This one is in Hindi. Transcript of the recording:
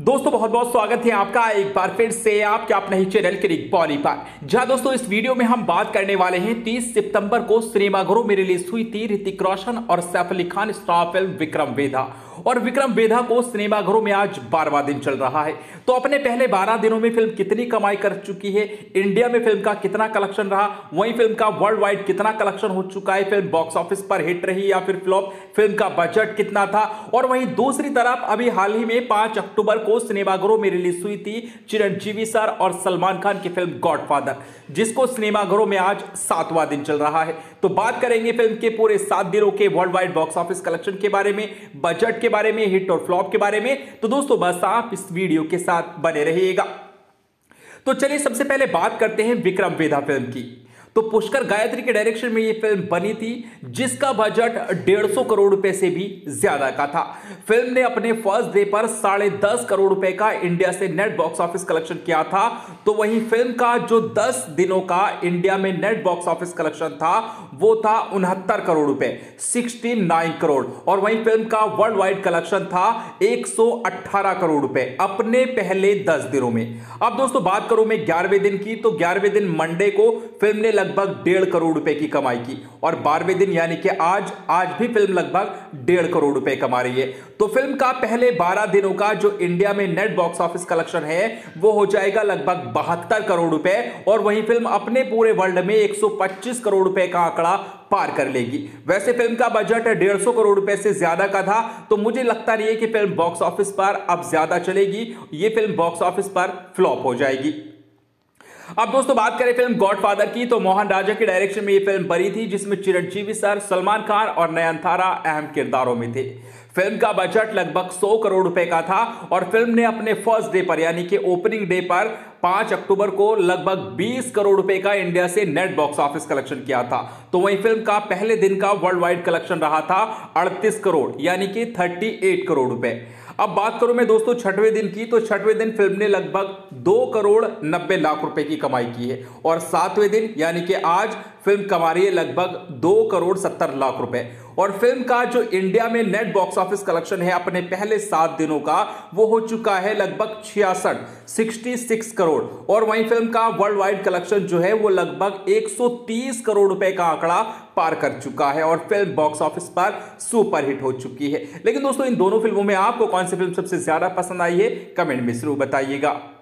दोस्तों बहुत बहुत स्वागत है आपका एक बार फिर से आपके अपने ही चैनल क्रिक बॉली पर, जहां दोस्तों इस वीडियो में हम बात करने वाले हैं 30 सितंबर को सिनेमाघरों में रिलीज हुई थी ऋतिक रोशन और सैफ अली खान स्टार फिल्म विक्रम वेधा। और विक्रम वेधा को सिनेमाघरों में आज 12वां दिन चल रहा है। तो अपने पहले 12 दिनों में फिल्म कितनी कमाई कर चुकी है, इंडिया में फिल्म का कितना कलेक्शन रहा, वहीं फिल्म का वर्ल्ड वाइड कितना कलेक्शन हो चुका है, फिल्म बॉक्स ऑफिस पर हिट रही या फिर फ्लॉप, फिल्म का बजट कितना था। और वहीं दूसरी तरफ अभी हाल ही में 5 अक्टूबर को सिनेमाघरों में रिलीज हुई थी चिरंजीवी सर और सलमान खान की फिल्म गॉडफादर, जिसको सिनेमाघरों में आज 7वां दिन चल रहा है। तो बात करेंगे फिल्म के पूरे 7 दिनों के worldwide box office collection के बारे में, बजट के बारे में, हिट और फ्लॉप के बारे में। तो दोस्तों बस आप इस वीडियो के साथ बने रहिएगा। तो चलिए सबसे पहले बात करते हैं विक्रम वेधा फिल्म की। तो पुष्कर गायत्री के डायरेक्शन में यह फिल्म बनी थी, जिसका बजट 150 करोड़ रुपए से भी ज्यादा का था। फिल्म ने अपने फर्स्ट डे पर 10.5 करोड़ रुपए का इंडिया से नेट बॉक्स ऑफिस कलेक्शन किया था। तो वहीं फिल्म का जो 10 दिनों का इंडिया में नेट बॉक्स ऑफिस कलेक्शन था वो था 69 करोड़ रुपए, 69 करोड़। और वहीं फिल्म का वर्ल्ड वाइड कलेक्शन था 118 करोड़ रुपए अपने पहले 10 दिनों में। अब दोस्तों बात करूं मैं 11वें दिन की, तो 11वें दिन मंडे को फिल्म ने लगभग 1.5 करोड़ रुपए की कमाई की। और 12वें दिन यानी कि आज भी फिल्म लगभग 1.5 करोड़ रुपए कमा रही है। तो फिल्म का पहले 12 दिनों का जो इंडिया में नेट बॉक्स ऑफिस कलेक्शन है वो हो जाएगा लगभग 72 करोड़ रुपए। और वहीं फिल्म अपने पूरे वर्ल्ड में 125 करोड़ रुपए का आंकड़ा पार कर लेगी। वैसे फिल्म का बजट 150 करोड़ रुपए से ज्यादा का था, तो मुझे लगता नहीं है कि फिल्म बॉक्स ऑफिस पर अब ज्यादा चलेगी, ये फिल्म बॉक्स ऑफिस पर फ्लॉप हो जाएगी। अब दोस्तों बात करें फिल्म गॉडफादर की, तो मोहन राजा के डायरेक्शन में ये फिल्म बनी थी, जिसमें चिरंजीवी सर, सलमान खान और नयनतारा अहम किरदारों में थे। फिल्म का बजट लगभग 100 करोड़ रुपए का था। और फिल्म ने अपने फर्स्ट डे पर यानी कि ओपनिंग डे पर 5 अक्टूबर को लगभग 20 करोड़ रुपए का इंडिया से नेट बॉक्स ऑफिस कलेक्शन किया था। तो वहीं फिल्म का पहले दिन का वर्ल्ड वाइड कलेक्शन रहा था 38 करोड़ यानी कि 38 करोड़ रुपए। अब बात करूं मैं दोस्तों 6वें दिन की, तो 6वें दिन फिल्म ने लगभग 2 करोड़ 90 लाख रुपए की कमाई की है। और 7वें दिन यानी कि आज फिल्म कमा रही है लगभग 2 करोड़ 70 लाख रुपए। और फिल्म का जो इंडिया में नेट बॉक्स ऑफिस कलेक्शन है अपने पहले 7 दिनों का वो हो चुका है लगभग 66 करोड़। और वहीं फिल्म का वर्ल्ड वाइड कलेक्शन जो है वो लगभग 130 करोड़ रुपए का आंकड़ा पार कर चुका है। और फिल्म बॉक्स ऑफिस पर सुपरहिट हो चुकी है। लेकिन दोस्तों इन दोनों फिल्मों में आपको कौन सी फिल्म सबसे ज्यादा पसंद आई है, कमेंट में जरूर बताइएगा।